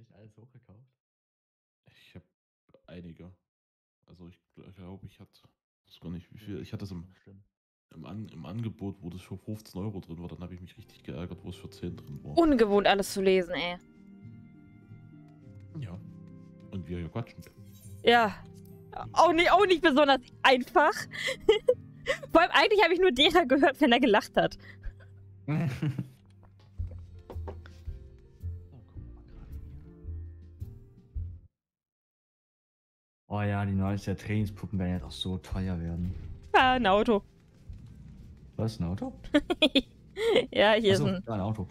echt alles hochgekauft? Ich habe einige. Also ich glaube, ich hatte, ich weiß gar nicht wie viel, ich hatte es im Angebot, wo das für 15 Euro drin war, dann habe ich mich richtig geärgert, wo es für 10 drin war. Ungewohnt alles zu lesen, ey. Ja. Und wir hier quatschen. Ja. Auch nicht besonders einfach. Vor allem eigentlich habe ich nur Dera gehört, wenn er gelacht hat. Oh ja, die neuesten Trainingspuppen werden ja doch so teuer werden. Ah, ein Auto. Was, ein Auto? Ja, hier ist ein... ein Auto.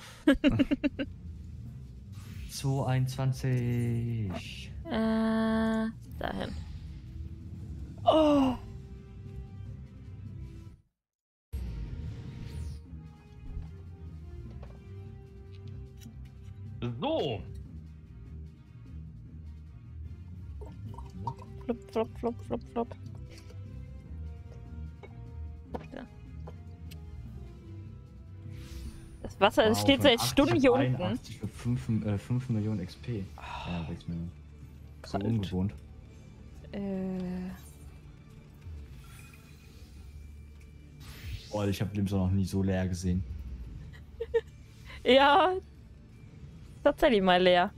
221. Dahin. Oh! So! Flop, flop, flop, flop, flop. Ja. Das Wasser wow, steht seit Stunden hier unten. Für 5 Millionen XP. Oh, ja, 6 Millionen. So ungewohnt. Oh, ich habe Limsa noch nie so leer gesehen. Ja. Tatsächlich mal leer.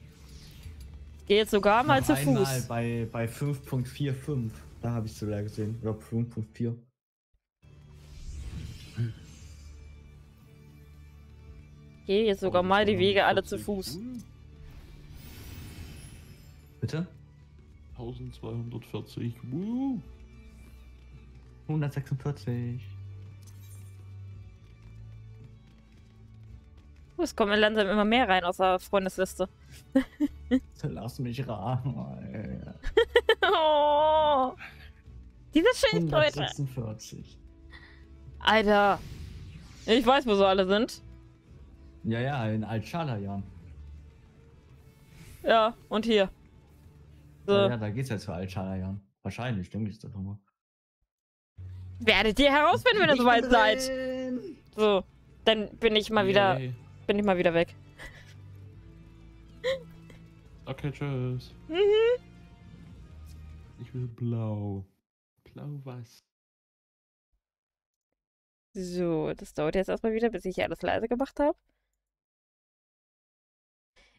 Geh jetzt sogar mal zu Fuß. Bei 5.45, da habe ich so leer gesehen. Oder 5.4. Geh jetzt sogar mal die Wege alle zu Fuß. Bitte? 1240. Woo. 146. Es kommen langsam immer mehr rein aus der Freundesliste. Lass mich raten. Oh, diese Schildkröte. 146. Alter. Ich weiß, wo so alle sind. Ja, ja, in Al-Sharlayan. Ja, und hier. So. Ja, ja, da geht's jetzt für Al-Sharlayan. Wahrscheinlich, denke ich doch nochmal. Werdet ihr herausfinden, wenn ihr soweit seid. So, dann bin ich mal wieder... Yay. Bin ich mal wieder weg. Okay, tschüss. Mhm. Ich will blau. Blau was? So, das dauert jetzt erstmal wieder, bis ich hier alles leise gemacht habe.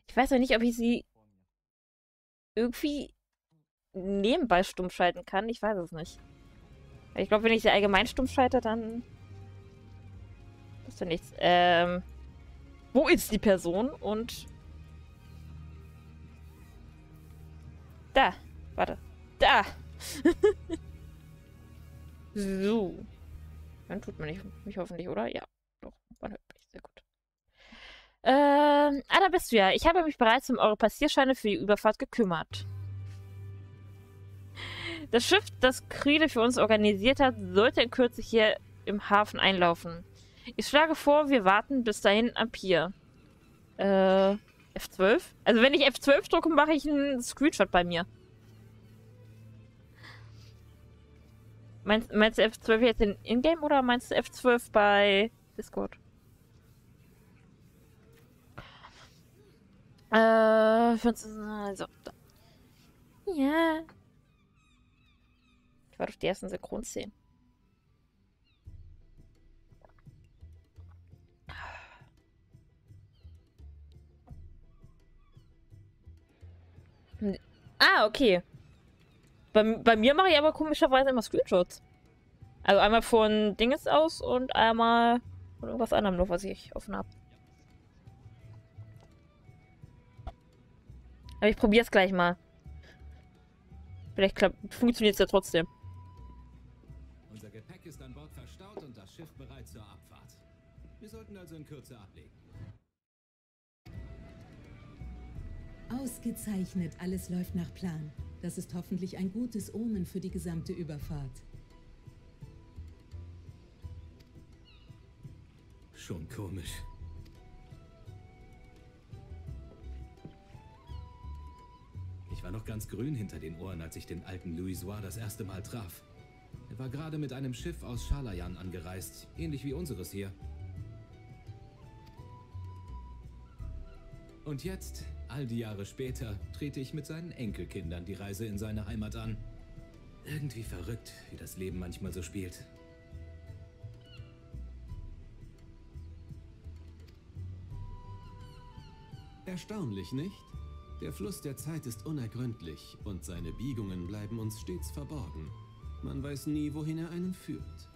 Ich weiß noch nicht, ob ich sie irgendwie nebenbei stumpf schalten kann. Ich weiß es nicht. Ich glaube, wenn ich sie allgemein stumpf schalte, dann... Das ist ja nichts. Wo ist die Person? Und... Da. Warte. Da! So. Dann tut man mich hoffentlich, oder? Ja. Doch, man hört mich. Sehr gut. Da bist du ja. Ich habe mich bereits um eure Passierscheine für die Überfahrt gekümmert. Das Schiff, das Krile für uns organisiert hat, sollte in Kürze hier im Hafen einlaufen. Ich schlage vor, wir warten bis dahin am Pier. F12? Also wenn ich F12 drücke, mache ich einen Screenshot bei mir. Meinst du F12 jetzt in Ingame oder meinst du F12 bei Discord? Also, da. Ja. Ich warte auf die ersten Synchronszenen. Ah, okay. Bei mir mache ich aber komischerweise immer Screenshots. Also einmal von Dinges aus und einmal von irgendwas anderem noch, was ich offen habe. Aber ich probiere es gleich mal. Vielleicht funktioniert es ja trotzdem. Unser Gepäck ist an Bord verstaut und das Schiff bereit zur Abfahrt. Wir sollten also in Kürze ablegen. Ausgezeichnet, alles läuft nach Plan. Das ist hoffentlich ein gutes Omen für die gesamte Überfahrt. Schon komisch. Ich war noch ganz grün hinter den Ohren, als ich den alten Louisoix das erste Mal traf. Er war gerade mit einem Schiff aus Sharlayan angereist, ähnlich wie unseres hier. Und jetzt, all die Jahre später, trete ich mit seinen Enkelkindern die Reise in seine Heimat an. Irgendwie verrückt, wie das Leben manchmal so spielt. Erstaunlich, nicht? Der Fluss der Zeit ist unergründlich und seine Biegungen bleiben uns stets verborgen. Man weiß nie, wohin er einen führt.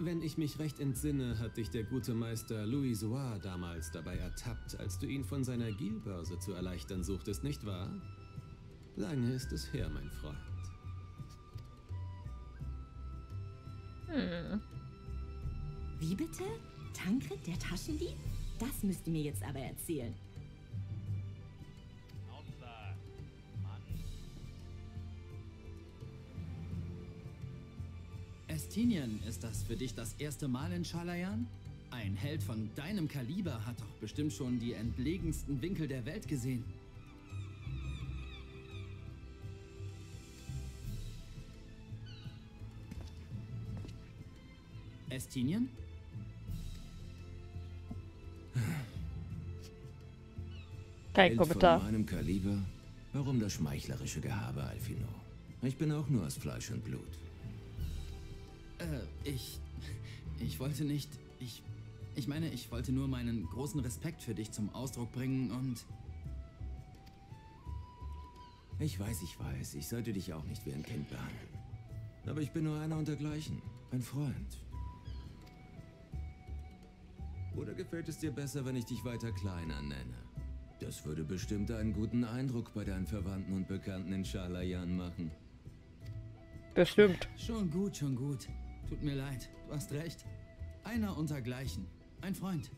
Wenn ich mich recht entsinne, hat dich der gute Meister Louisoix damals dabei ertappt, als du ihn von seiner Gielbörse zu erleichtern suchtest, nicht wahr? Lange ist es her, mein Freund. Wie bitte? Thancred, der Taschendieb? Das müsst ihr mir jetzt aber erzählen. Estinien, ist das für dich das erste Mal in Sharlayan? Ein Held von deinem Kaliber hat doch bestimmt schon die entlegensten Winkel der Welt gesehen. Estinien? Kein Kommentar. Von meinem Kaliber? Warum das schmeichlerische Gehabe, Alfino? Ich bin auch nur aus Fleisch und Blut. Ich wollte nur meinen großen Respekt für dich zum Ausdruck bringen und... Ich weiß, ich sollte dich auch nicht wie ein Kind behandeln. Aber ich bin nur einer untergleichen, ein Freund. Oder gefällt es dir besser, wenn ich dich weiter Kleiner nenne? Das würde bestimmt einen guten Eindruck bei deinen Verwandten und Bekannten in Sharlayan machen. Bestimmt. Schon gut. Tut mir leid, du hast recht. Einer untergleichen. Ein Freund.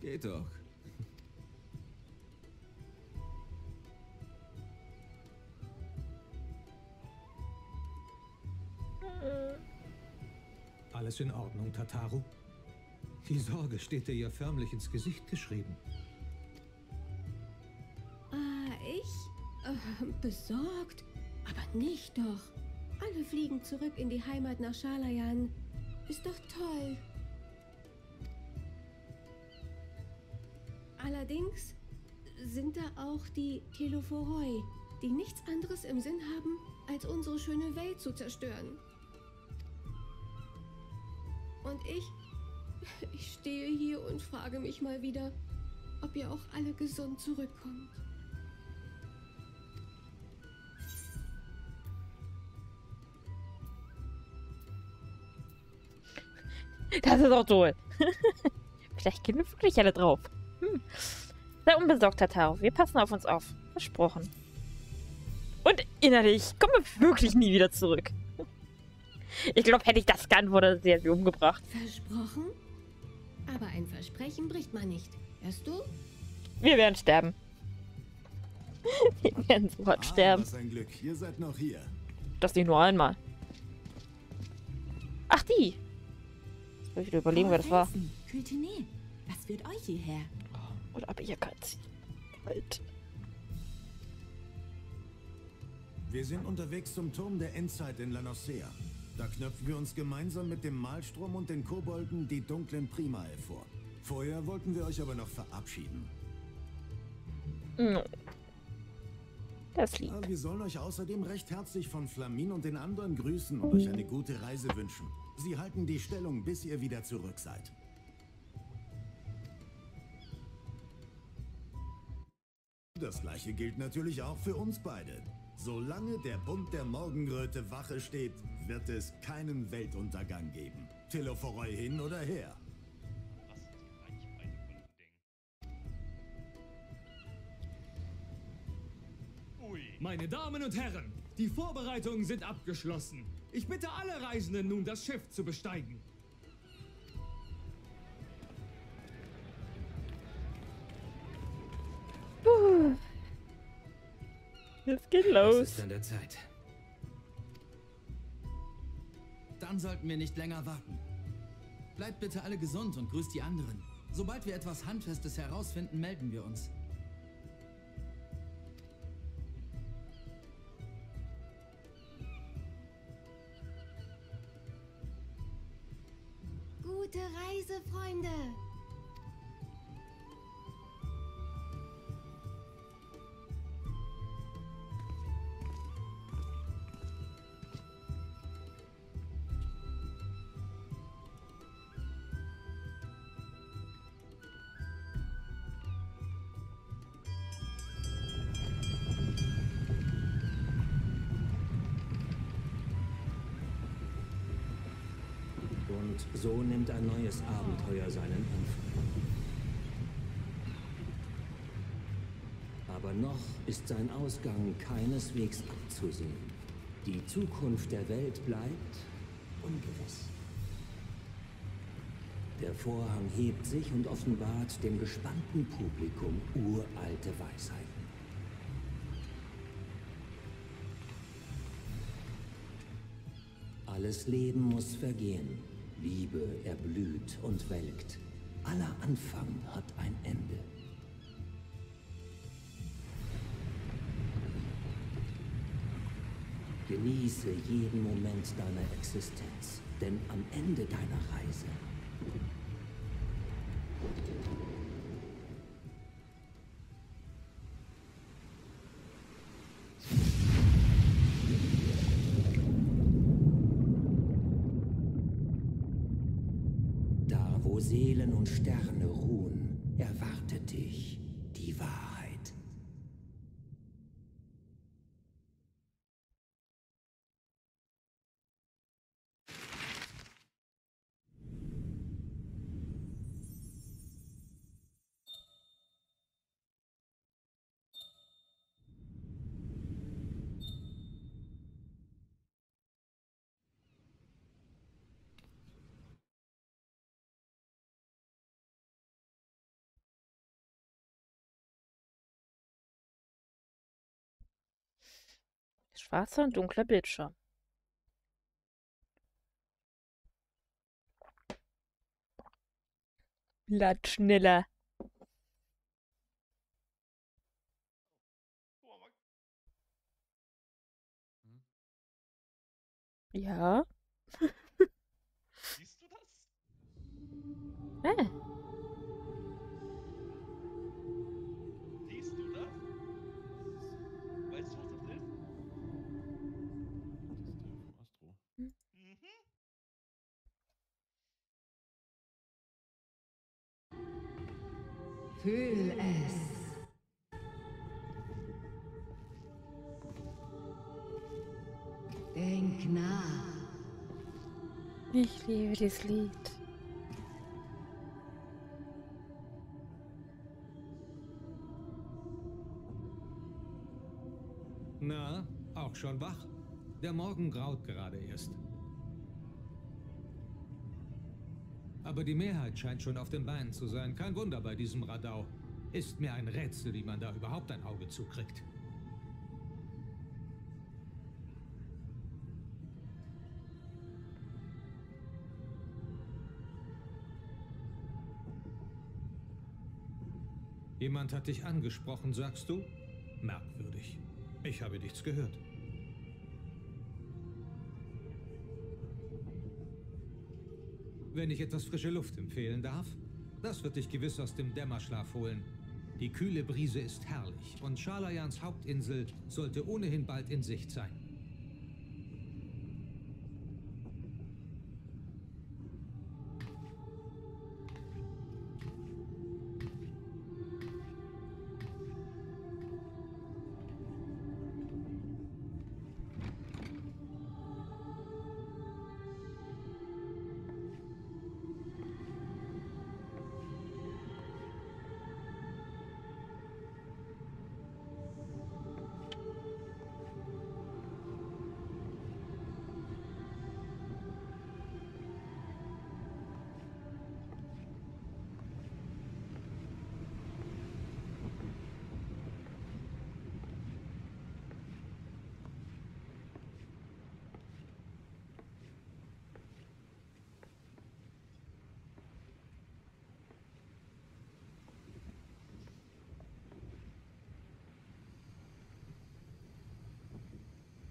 Geht doch. Alles in Ordnung, Tataru? Die Sorge steht dir ja förmlich ins Gesicht geschrieben. Besorgt? Aber nicht doch. Alle fliegen zurück in die Heimat nach Sharlayan. Ist doch toll. Allerdings sind da auch die Telophoroi, die nichts anderes im Sinn haben, als unsere schöne Welt zu zerstören. Und ich stehe hier und frage mich mal wieder, ob ihr auch alle gesund zurückkommt. Das ist auch toll. Vielleicht gehen wir wirklich alle drauf. Sei unbesorgt, Tataru. Wir passen auf uns auf. Versprochen. Und innerlich kommen wir wirklich nie wieder zurück. Ich glaube, hätte ich das geantwortet, sie hat mich umgebracht. Versprochen? Aber ein Versprechen bricht man nicht. Hörst du? Wir werden sterben. Wir werden sofort sterben. Was ein Glück. Ihr seid noch hier. Das nicht nur einmal. Ach, die. Ich will überlegen, wer das war. Was führt euch hierher? Oder ab ihr kann's. Halt. Wir sind unterwegs zum Turm der Endzeit in La Noscea. Da knöpfen wir uns gemeinsam mit dem Mahlstrom und den Kobolden die dunklen Primae vor. Vorher wollten wir euch aber noch verabschieden. Das lieb. Wir sollen euch außerdem recht herzlich von Flamin und den anderen grüßen und euch eine gute Reise wünschen. Sie halten die Stellung, bis ihr wieder zurück seid. Das gleiche gilt natürlich auch für uns beide. Solange der Bund der Morgenröte Wache steht, wird es keinen Weltuntergang geben. Telophoroi hin oder her. Meine Damen und Herren, die Vorbereitungen sind abgeschlossen. Ich bitte alle Reisenden nun, das Schiff zu besteigen. Jetzt geht los. Es ist an der Zeit. Dann sollten wir nicht länger warten. Bleibt bitte alle gesund und grüßt die anderen. Sobald wir etwas Handfestes herausfinden, melden wir uns. Gute Reise, Freunde! So nimmt ein neues Abenteuer seinen Anfang. Aber noch ist sein Ausgang keineswegs abzusehen. Die Zukunft der Welt bleibt ungewiss. Der Vorhang hebt sich und offenbart dem gespannten Publikum uralte Weisheiten. Alles Leben muss vergehen. Liebe erblüht und welkt. Aller Anfang hat ein Ende. Genieße jeden Moment deiner Existenz, denn am Ende deiner Reise Seelen und Sterne ruhen, erwartet dich die Wahrheit. Schwarzer und dunkler Bildschirm. Lad schneller. Ja. Siehst du das? Fühl es. Denk nach. Ich liebe dieses Lied. Na, auch schon wach? Der Morgen graut gerade erst. Aber die Mehrheit scheint schon auf den Beinen zu sein. Kein Wunder bei diesem Radau. Ist mir ein Rätsel, wie man da überhaupt ein Auge zukriegt. Jemand hat dich angesprochen, sagst du? Merkwürdig. Ich habe nichts gehört. Wenn ich etwas frische Luft empfehlen darf, das wird dich gewiss aus dem Dämmerschlaf holen. Die kühle Brise ist herrlich und Sharlayans Hauptinsel sollte ohnehin bald in Sicht sein.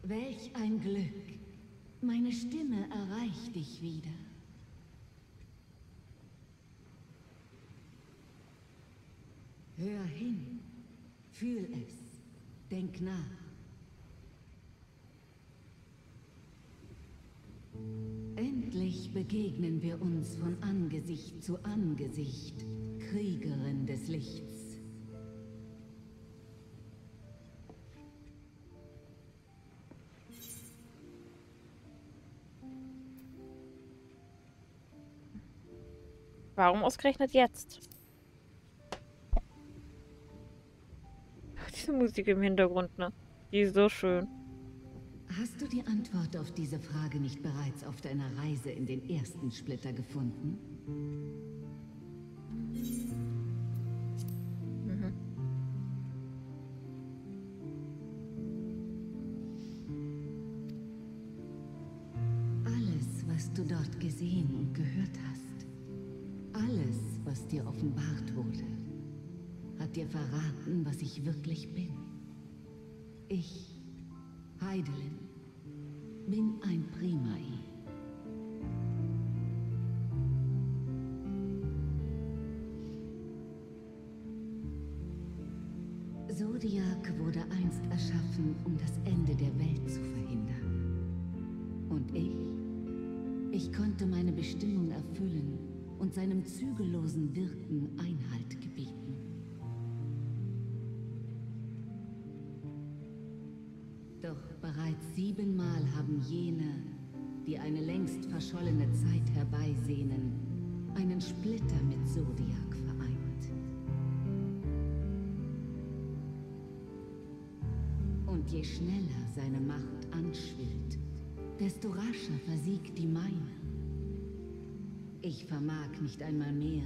Welch ein Glück! Meine Stimme erreicht dich wieder. Hör hin, fühl es, denk nach. Endlich begegnen wir uns von Angesicht zu Angesicht, Kriegerin des Lichts. Warum ausgerechnet jetzt? Diese Musik im Hintergrund, ne? Die ist so schön. Hast du die Antwort auf diese Frage nicht bereits auf deiner Reise in den ersten Splitter gefunden? Mhm. Alles, was du dort gesehen und gehört hast, alles, was dir offenbart wurde, hat dir verraten, was ich wirklich bin. Ich, Hydaelyn, bin ein Primae. Zodiark wurde einst erschaffen, um das Ende der Welt zu verhindern. Und ich konnte meine Bestimmung erfüllen und seinem zügellosen Wirken Einhalt gebieten. Bereits 7-mal haben jene, die eine längst verschollene Zeit herbeisehnen, einen Splitter mit Zodiark vereint. Und je schneller seine Macht anschwillt, desto rascher versiegt die meine. Ich vermag nicht einmal mehr,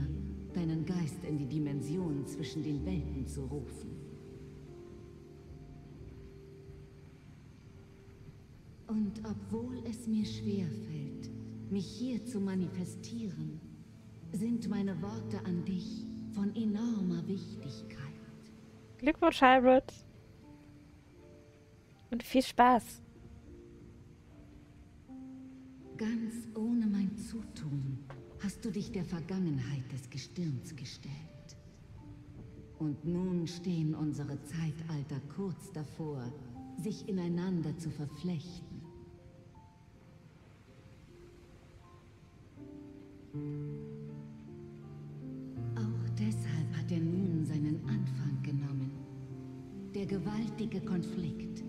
deinen Geist in die Dimension zwischen den Welten zu rufen. Und obwohl es mir schwerfällt, mich hier zu manifestieren, sind meine Worte an dich von enormer Wichtigkeit. Glückwunsch, Hybrid. Und viel Spaß. Ganz ohne mein Zutun hast du dich der Vergangenheit des Gestirns gestellt. Und nun stehen unsere Zeitalter kurz davor, sich ineinander zu verflechten. Auch deshalb hat er nun seinen Anfang genommen. Der gewaltige Konflikt,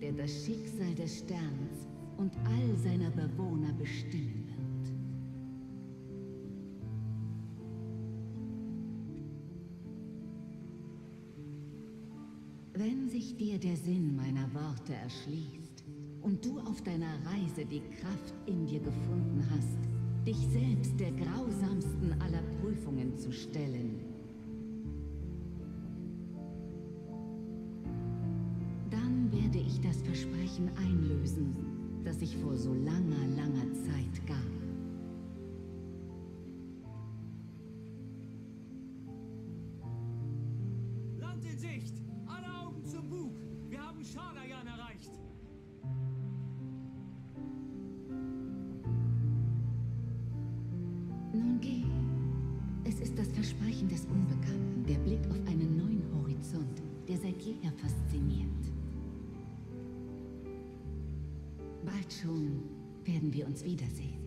der das Schicksal des Sterns und all seiner Bewohner bestimmen wird. Wenn sich dir der Sinn meiner Worte erschließt und du auf deiner Reise die Kraft in dir gefunden hast, dich selbst der grausamsten aller Prüfungen zu stellen, dann werde ich das Versprechen einlösen, das ich vor so langer, langer Zeit gab. Land in Sicht! Alle Augen zum Bug! Wir haben Sharlayan erreicht! Versprechen des Unbekannten, der Blick auf einen neuen Horizont, der seit jeher fasziniert. Bald schon werden wir uns wiedersehen.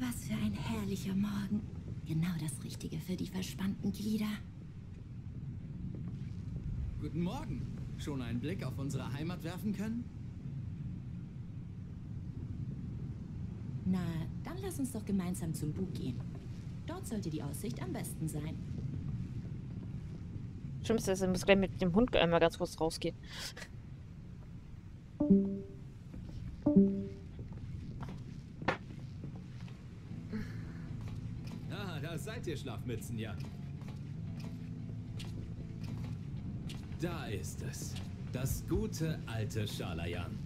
Was für ein herrlicher Morgen. Genau das Richtige für die verspannten Glieder. Guten Morgen. Schon einen Blick auf unsere Heimat werfen können? Na, dann lass uns doch gemeinsam zum Bug gehen. Dort sollte die Aussicht am besten sein. Stimmt, ich muss gleich mit dem Hund einmal ganz kurz rausgehen. Seid ihr Schlafmützen, ja? Da ist es. Das gute alte Sharlayan.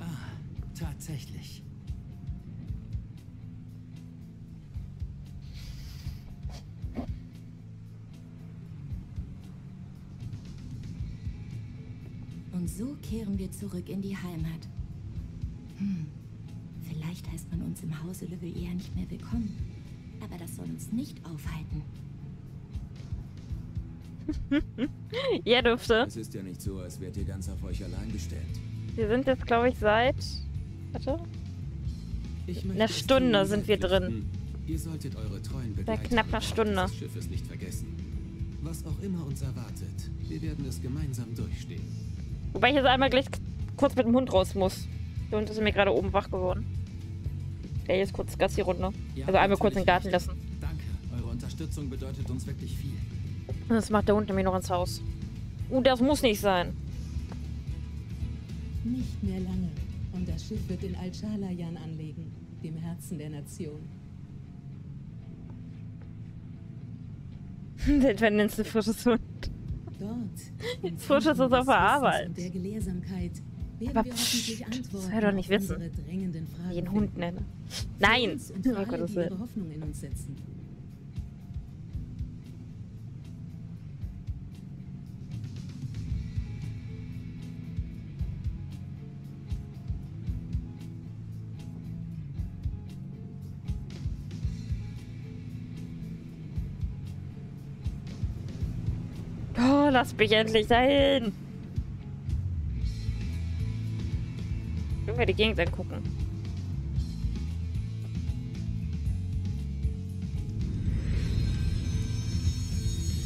Ah, tatsächlich. Und so kehren wir zurück in die Heimat. Vielleicht heißt man uns im Hause Leveilleur nicht mehr willkommen. Aber das soll uns nicht aufhalten. Ihr dürfte. Es ist ja nicht so, als wärt ihr ganz auf euch allein gestellt. Wir sind jetzt, glaube ich, seit... Warte. Eine Stunde sind wir drin. Ihr solltet eure treuen Begleiter bei knapp einer Stunde des Schiffes nicht vergessen. Was auch immer uns erwartet, wir werden es gemeinsam durchstehen. Wobei ich jetzt einmal gleich kurz mit dem Hund raus muss. Der Hund ist mir gerade oben wach geworden. Der hier ist kurz Gassi-Runde. Ja, also einmal kurz in den Garten lassen. Danke, eure Unterstützung bedeutet uns wirklich viel. Das macht der Hund nämlich noch ins Haus. Das muss nicht sein. Nicht mehr lange. Und das Schiff wird in Al-Sharlayan anlegen, dem Herzen der Nation. Wenn es ein frisches Hund. Dort. Frisches ist auf der Arbeit. Der Gelehrsamkeit werden wir hoffentlich Antworten das soll doch nicht wissen. Den Hund nennen. Nein! Oh Gottes Willen. Hoffnung in uns setzen. Lass mich endlich dahin! Können wir die Gegend angucken?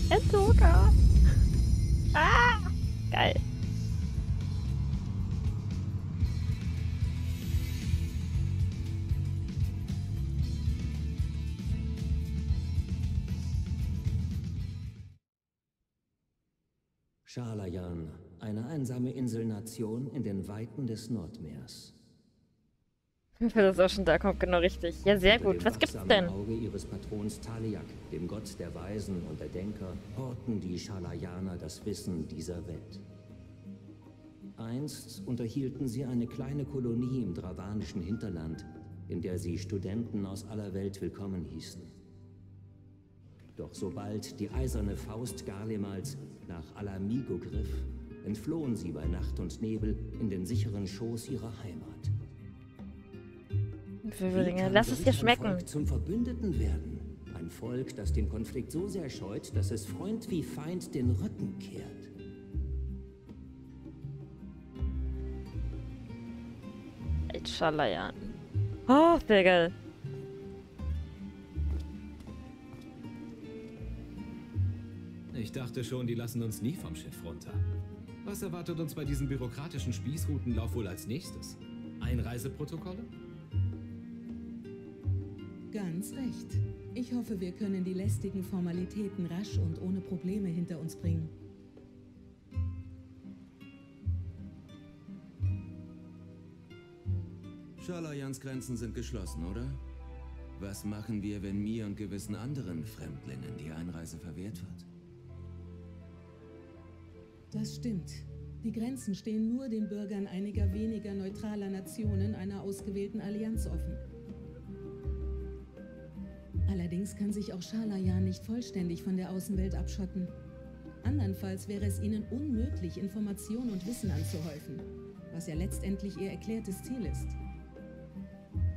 Eosea! Ah! Geil! Sharlayan, eine einsame Inselnation in den Weiten des Nordmeers. Das ist auch schon da, kommt genau richtig. Ja, sehr gut. Was gibt's denn? Im Auge ihres Patrons Thaliak, dem Gott der Weisen und der Denker, horten die Sharlayaner das Wissen dieser Welt. Einst unterhielten sie eine kleine Kolonie im dravanischen Hinterland, in der sie Studenten aus aller Welt willkommen hießen. Doch sobald die eiserne Faust Garlemalds nach Ala Mhigo griff, entflohen sie bei Nacht und Nebel in den sicheren Schoß ihrer Heimat. Lass es dir schmecken. Ein Volk zum Verbündeten werden. Ein Volk, das den Konflikt so sehr scheut, dass es Freund wie Feind den Rücken kehrt. Sharlayan. Oh, sehr geil. Ich dachte schon, die lassen uns nie vom Schiff runter. Was erwartet uns bei diesem bürokratischen Spießrutenlauf wohl als nächstes? Einreiseprotokolle? Ganz recht. Ich hoffe, wir können die lästigen Formalitäten rasch und ohne Probleme hinter uns bringen. Sharlayans Grenzen sind geschlossen, oder? Was machen wir, wenn mir und gewissen anderen Fremdlingen die Einreise verwehrt wird? Das stimmt. Die Grenzen stehen nur den Bürgern einiger weniger neutraler Nationen einer ausgewählten Allianz offen. Allerdings kann sich auch Sharlayan nicht vollständig von der Außenwelt abschotten. Andernfalls wäre es ihnen unmöglich, Informationen und Wissen anzuhäufen, was ja letztendlich ihr erklärtes Ziel ist.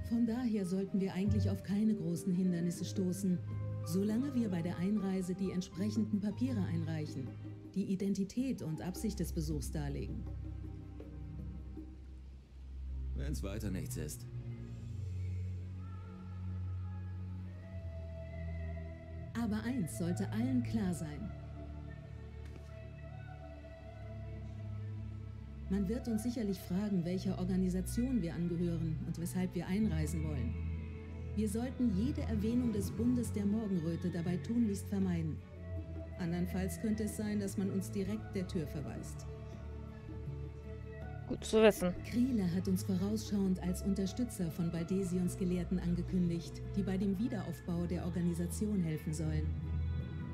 Von daher sollten wir eigentlich auf keine großen Hindernisse stoßen, solange wir bei der Einreise die entsprechenden Papiere einreichen, die Identität und Absicht des Besuchs darlegen. Wenn's weiter nichts ist. Aber eins sollte allen klar sein. Man wird uns sicherlich fragen, welcher Organisation wir angehören und weshalb wir einreisen wollen. Wir sollten jede Erwähnung des Bundes der Morgenröte dabei tunlichst vermeiden. Andernfalls könnte es sein, dass man uns direkt der Tür verweist. Gut zu wissen. Krile hat uns vorausschauend als Unterstützer von Baldesions Gelehrten angekündigt, die bei dem Wiederaufbau der Organisation helfen sollen.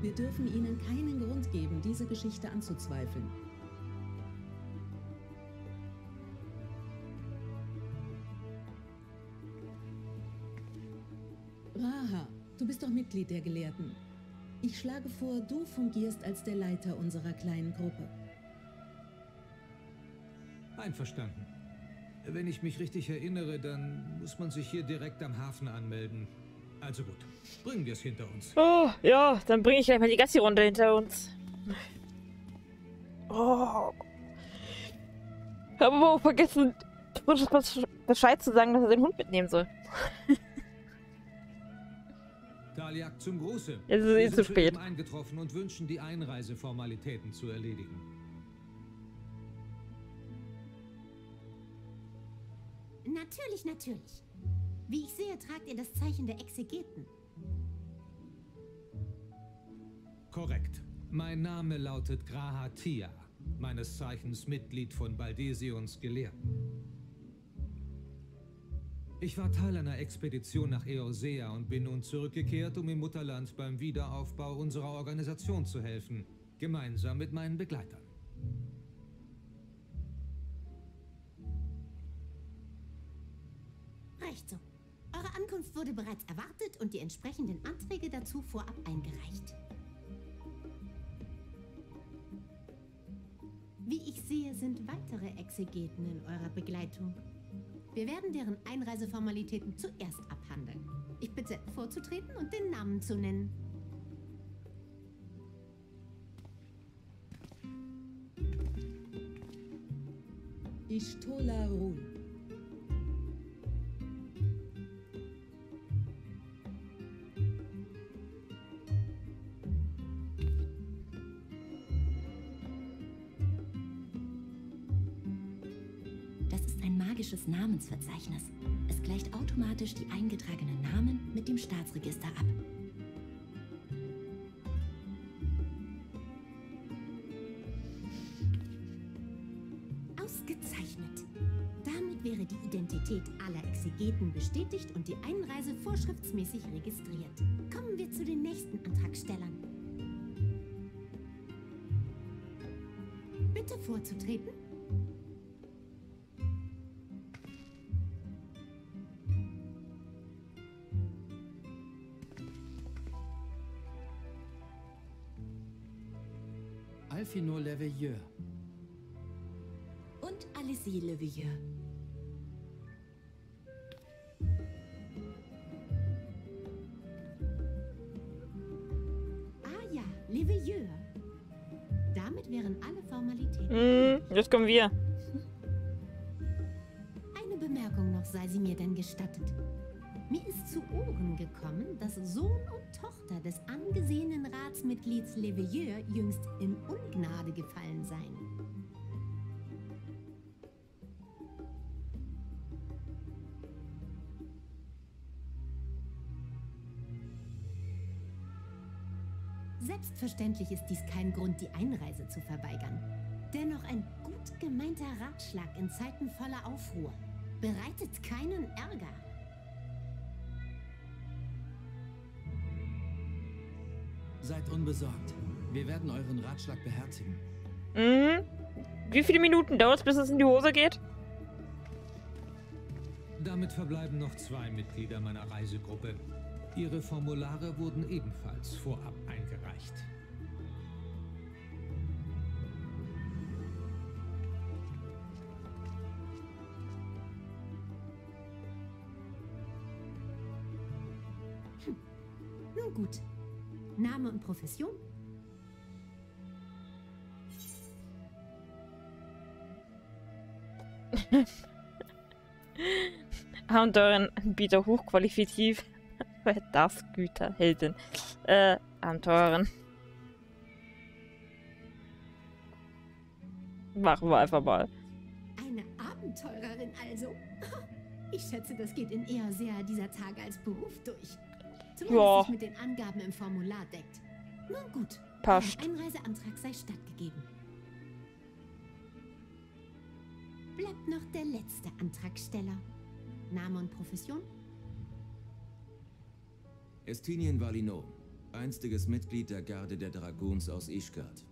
Wir dürfen Ihnen keinen Grund geben, diese Geschichte anzuzweifeln. Raha, du bist doch Mitglied der Gelehrten. Ich schlage vor, du fungierst als der Leiter unserer kleinen Gruppe. Einverstanden. Wenn ich mich richtig erinnere, dann muss man sich hier direkt am Hafen anmelden. Also gut, bringen wir es hinter uns. Oh, ja, dann bringe ich gleich mal die Gassi-Runde hinter uns. Oh. Ich habe aber auch vergessen, Bescheid zu sagen, dass er den Hund mitnehmen soll. Thaliak zum Gruße. Es ist eh zu spät. Wir sind eingetroffen und wünschen, die Einreiseformalitäten zu erledigen. Natürlich, natürlich. Wie ich sehe, tragt ihr das Zeichen der Exegeten. Korrekt. Mein Name lautet G'raha Tia, meines Zeichens Mitglied von Baldesions Gelehrten. Ich war Teil einer Expedition nach Eosea und bin nun zurückgekehrt, um im Mutterland beim Wiederaufbau unserer Organisation zu helfen, gemeinsam mit meinen Begleitern. Recht so. Eure Ankunft wurde bereits erwartet und die entsprechenden Anträge dazu vorab eingereicht. Wie ich sehe, sind weitere Exegeten in eurer Begleitung. Wir werden deren Einreiseformalitäten zuerst abhandeln. Ich bitte, vorzutreten und den Namen zu nennen. Y'shtola. Namensverzeichnis. Es gleicht automatisch die eingetragenen Namen mit dem Staatsregister ab. Ausgezeichnet! Damit wäre die Identität aller Exegeten bestätigt und die Einreise vorschriftsmäßig registriert. Kommen wir zu den nächsten Antragstellern. Bitte vorzutreten. Alfino Leveilleur. Und Alisaie Leveilleur. Ah ja, Leveilleur. Damit wären alle Formalitäten. Jetzt kommen wir. Eine Bemerkung noch sei sie mir denn gestattet. Mir ist zu Ohren gekommen, dass Sohn und Tochter des angesehenen Ratsmitglieds Leveilleur jüngst in Ungnade gefallen seien. Selbstverständlich ist dies kein Grund, die Einreise zu verweigern. Dennoch ein gut gemeinter Ratschlag in Zeiten voller Aufruhr. Bereitet keinen Ärger. Seid unbesorgt. Wir werden euren Ratschlag beherzigen. Mhm. Wie viele Minuten dauert es, bis es in die Hose geht? Damit verbleiben noch 2 Mitglieder meiner Reisegruppe. Ihre Formulare wurden ebenfalls vorab eingereicht. Hm. Nun gut. Name und Profession? Haben euren Anbieter hochqualifikativ Verdarfsgüterheldin. Abenteurerin. Machen wir einfach mal. Eine Abenteurerin also? Ich schätze, das geht in eher sehr dieser Tage als Beruf durch. Solange es sich mit den Angaben im Formular deckt. Nun gut, passt. Ein Einreiseantrag sei stattgegeben. Bleibt noch der letzte Antragsteller. Name und Profession? Estinien Valino, einstiges Mitglied der Garde der Dragoons aus Ishgard.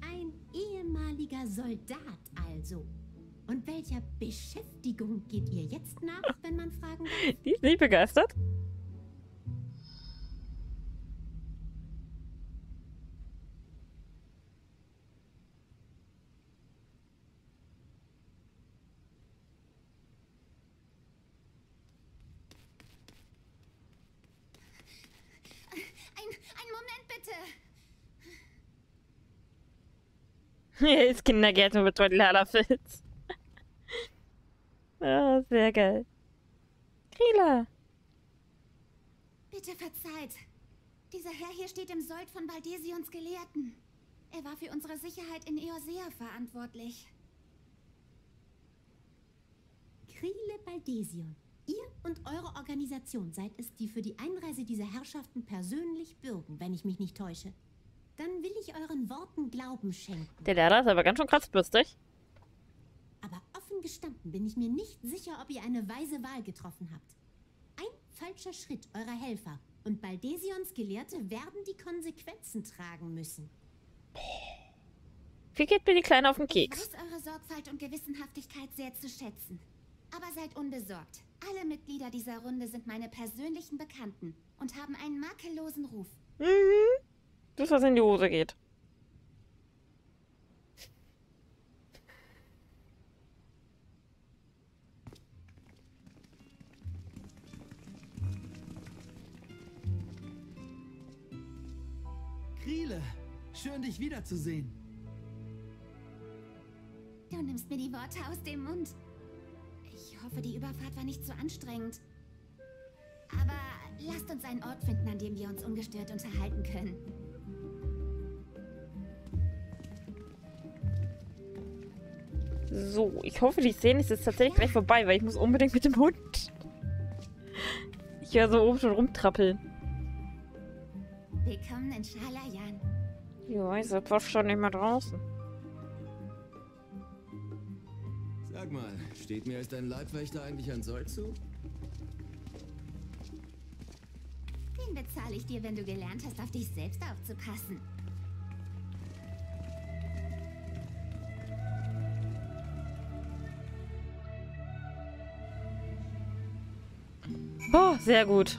Ein ehemaliger Soldat also. Und welcher Beschäftigung geht ihr jetzt nach, wenn man fragen darf? Die ist nicht begeistert. Hier ist Kindergärten mit Toilettenfilz. Oh, sehr geil. Krile! Bitte verzeiht. Dieser Herr hier steht im Sold von Baldesions Gelehrten. Er war für unsere Sicherheit in Eosea verantwortlich. Krile Baldesion, ihr und eure Organisation seid es, die für die Einreise dieser Herrschaften persönlich bürgen, wenn ich mich nicht täusche. Dann will ich euren Worten Glauben schenken. Der Lehrer ist aber ganz schön kratzbürstig. Aber offen gestanden bin ich mir nicht sicher, ob ihr eine weise Wahl getroffen habt. Ein falscher Schritt eurer Helfer und Baldesions Gelehrte werden die Konsequenzen tragen müssen. Wie geht mir die Kleine auf den Keks? Ich weiß eure Sorgfalt und Gewissenhaftigkeit sehr zu schätzen. Aber seid unbesorgt. Alle Mitglieder dieser Runde sind meine persönlichen Bekannten und haben einen makellosen Ruf. Mhm. Das, was in die Hose geht. Krile, schön dich wiederzusehen. Du nimmst mir die Worte aus dem Mund. Ich hoffe, die Überfahrt war nicht so anstrengend. Aber lasst uns einen Ort finden, an dem wir uns ungestört unterhalten können. So, ich hoffe, die Szene ist jetzt tatsächlich gleich vorbei, weil ich muss unbedingt mit dem Hund. Ich höre so oben schon rumtrappeln. Willkommen in Sharlayan. Ja, ist das schon nicht mehr draußen. Sag mal, steht mir als dein Leibwächter eigentlich ein Sold zu? Den bezahle ich dir, wenn du gelernt hast, auf dich selbst aufzupassen. Oh, sehr gut.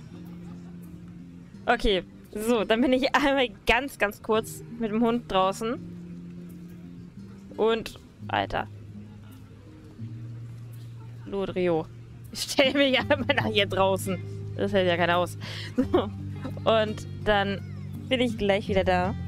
Okay, so, dann bin ich einmal ganz, ganz kurz mit dem Hund draußen. Und, Alter. Lodrio. Ich stelle mich einmal nach hier draußen. Das hält ja keiner aus. So. Und dann bin ich gleich wieder da.